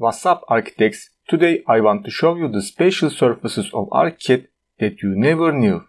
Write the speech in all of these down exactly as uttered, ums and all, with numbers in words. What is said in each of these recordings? What's up, architects? Today I want to show you the spatial surfaces of ArchiCAD that you never knew.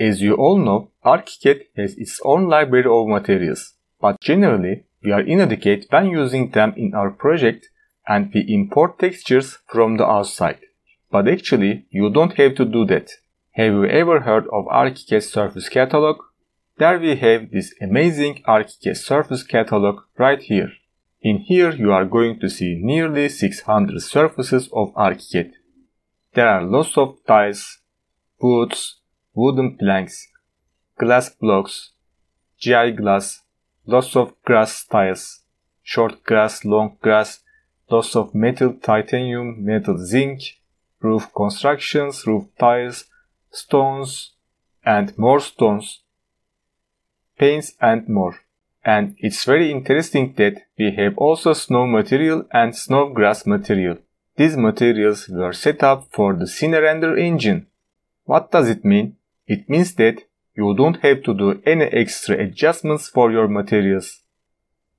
As you all know, ArchiCAD has its own library of materials, but generally we are inadequate when using them in our project and we import textures from the outside. But actually you don't have to do that. Have you ever heard of ArchiCAD Surface Catalog? There we have this amazing ArchiCAD surface catalog right here. In here you are going to see nearly six hundred surfaces of ArchiCAD. There are lots of tiles, boots, wooden planks, glass blocks, G I glass, lots of grass tiles, short grass, long grass, lots of metal, titanium, metal, zinc, roof constructions, roof tiles, stones and more stones, paints and more. And it's very interesting that we have also snow material and snow grass material. These materials were set up for the CineRender engine. What does it mean? It means that you don't have to do any extra adjustments for your materials.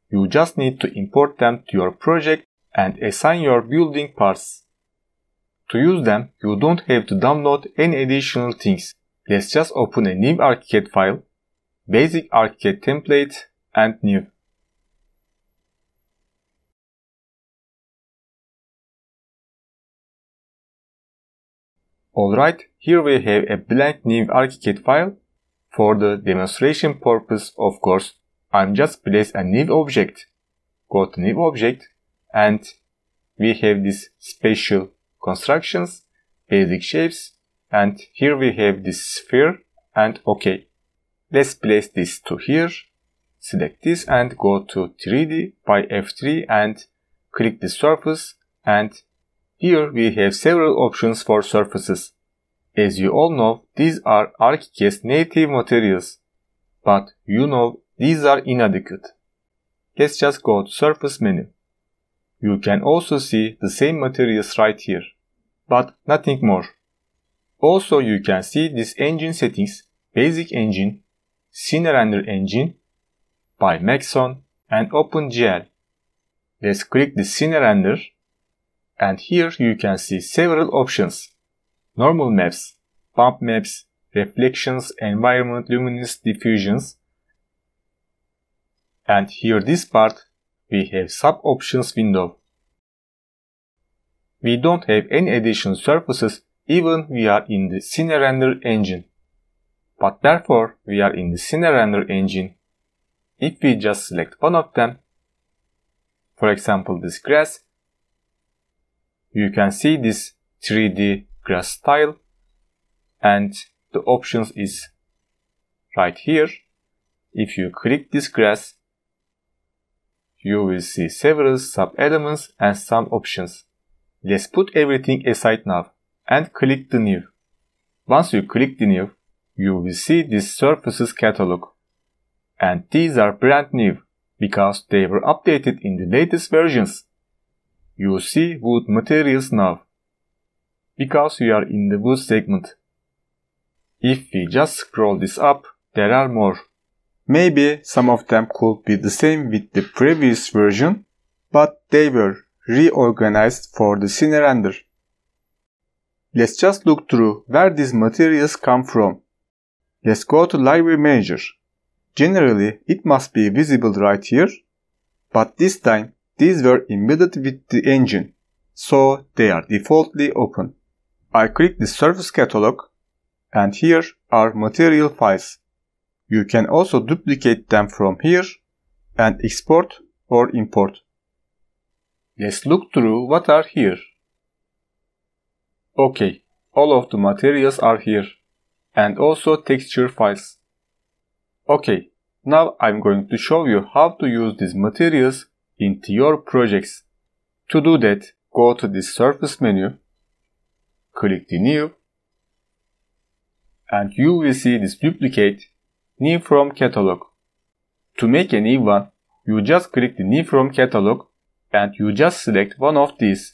You just need to import them to your project and assign your building parts. To use them, you don't have to download any additional things. Let's just open a new ArchiCAD file. Basic ArchiCAD template and new. Alright, here we have a blank new ArchiCAD file. For the demonstration purpose, of course, I'm just place a new object. Go to new object and we have this spatial constructions, basic shapes, and here we have this sphere and OK. Let's place this to here, select this and go to three D by F three and click the surface, and here we have several options for surfaces. As you all know, these are ArchiCAD's native materials, but you know these are inadequate. Let's just go to surface menu. You can also see the same materials right here, but nothing more. Also you can see this engine settings, basic engine, CineRender engine by Maxon and OpenGL. Let's click the CineRender and here you can see several options. Normal maps, bump maps, reflections, environment, luminance, diffusions. And here this part we have sub options window. We don't have any additional surfaces even we are in the CineRender engine. But therefore we are in the CineRender engine. If we just select one of them, for example this grass, you can see this three D grass tile and the options is right here. If you click this grass, you will see several sub-elements and some options. Let's put everything aside now and click the new. Once you click the new, you will see this surfaces catalog. And these are brand new because they were updated in the latest versions. You see wood materials now because we are in the wood segment. If we just scroll this up, there are more. Maybe some of them could be the same with the previous version, but they were reorganized for the CineRender. Let's just look through where these materials come from. Let's go to library manager. Generally it must be visible right here, but this time these were embedded with the engine, so they are defaultly open. I click the surface catalog and here are material files. You can also duplicate them from here and export or import. Let's look through what are here. Okay, all of the materials are here. And also texture files. Okay, now I'm going to show you how to use these materials into your projects. To do that, go to the surface menu, click the new, and you will see this duplicate new from catalog. To make a new one, you just click the new from catalog and you just select one of these.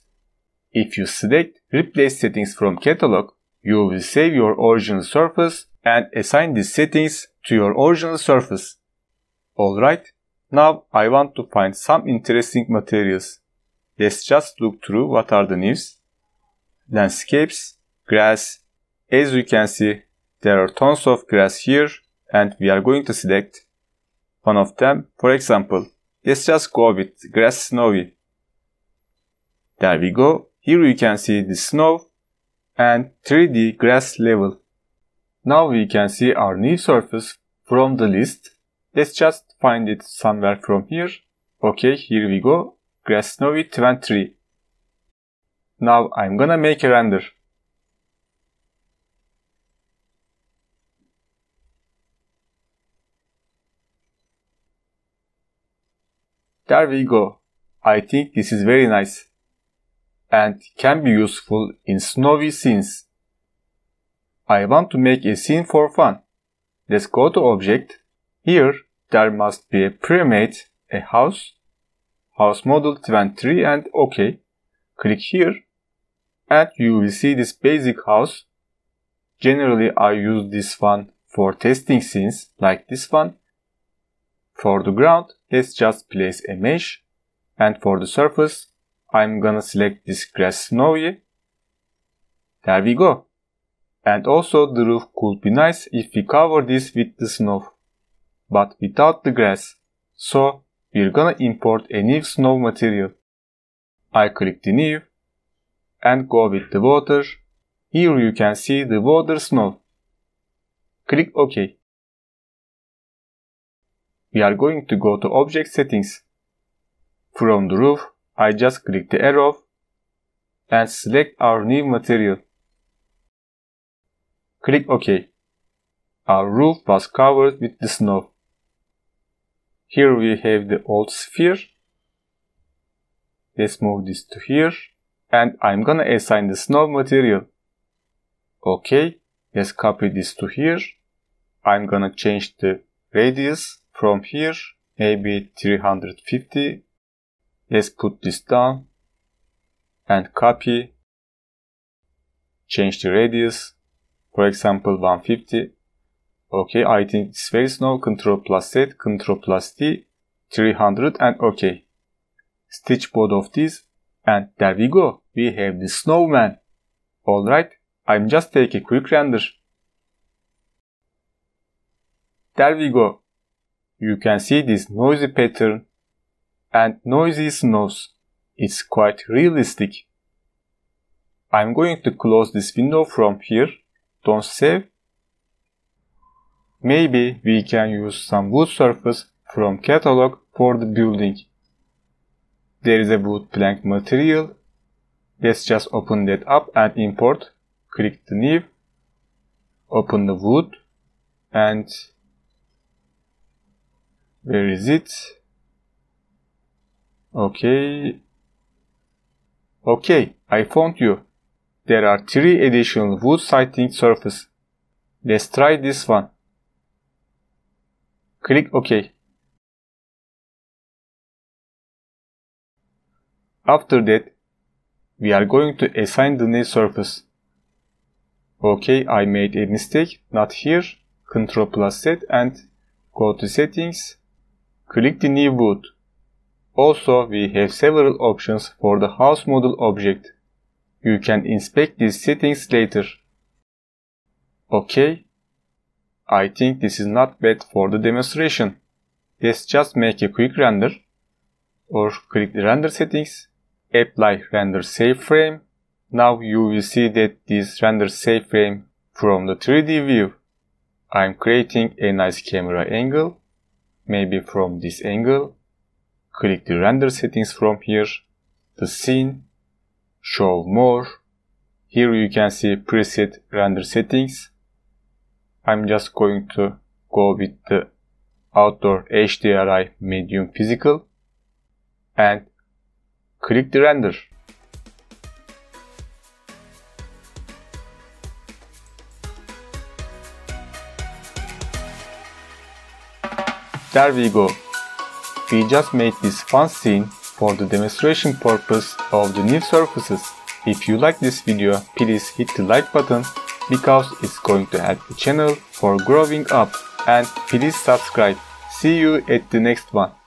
If you select replace settings from catalog, you will save your original surface and assign these settings to your original surface. Alright, Now I want to find some interesting materials. Let's just look through what are the news. Landscapes, grass. As you can see, there are tons of grass here and we are going to select one of them. For example, let's just go with grass snowy. There we go. Here you can see the snow and three D grass level. Now we can see our new surface from the list. Let's just find it somewhere from here. Okay, here we go. Grass snowy twenty-three. Now I'm gonna make a render. There we go. I think this is very nice and can be useful in snowy scenes. I want to make a scene for fun. Let's go to Object. Here there must be a pre-made, a house, house model twenty-three, and OK. Click here and you will see this basic house. Generally I use this one for testing scenes like this one. For the ground, let's just place a mesh, and for the surface, I'm gonna select this grass snowy. There we go. And also the roof could be nice if we cover this with the snow, but without the grass. So we're gonna import a new snow material. I click the new and go with the water. Here you can see the water snow. Click OK. We are going to go to Object Settings. From the roof, I just click the arrow and select our new material. Click OK. Our roof was covered with the snow. Here we have the old sphere. Let's move this to here and I'm gonna assign the snow material. OK, let's copy this to here. I'm gonna change the radius from here, maybe three hundred fifty. Let's put this down and copy. Change the radius, for example one hundred fifty. OK, I think it's very small. Control plus Z, Control plus T, three hundred, and OK. Stitch both of these and there we go. We have the snowman. Alright, I'm just taking a quick render. There we go. You can see this noisy pattern and noisy snows. It's quite realistic. I'm going to close this window from here. Don't save. Maybe we can use some wood surface from catalog for the building. There is a wood plank material. Let's just open that up and import. Click the new. Open the wood and where is it? Okay. Okay, I found you. There are three additional wood sighting surfaces. Let's try this one. Click OK. After that, we are going to assign the new surface. Okay, I made a mistake. Not here. Control plus Z and go to Settings. Click the new wood. Also, we have several options for the house model object. You can inspect these settings later. Okay. I think this is not bad for the demonstration. Let's just make a quick render. Or click the render settings. Apply render save frame. Now you will see that this render save frame from the three D view. I'm creating a nice camera angle. Maybe from this angle. Click the render settings from here, the scene, show more. Here you can see preset render settings. I'm just going to go with the outdoor H D R I medium physical and click the render. There we go. We just made this fun scene for the demonstration purpose of the new surfaces. If you like this video, please hit the like button because it's going to help the channel for growing up, and please subscribe. See you at the next one.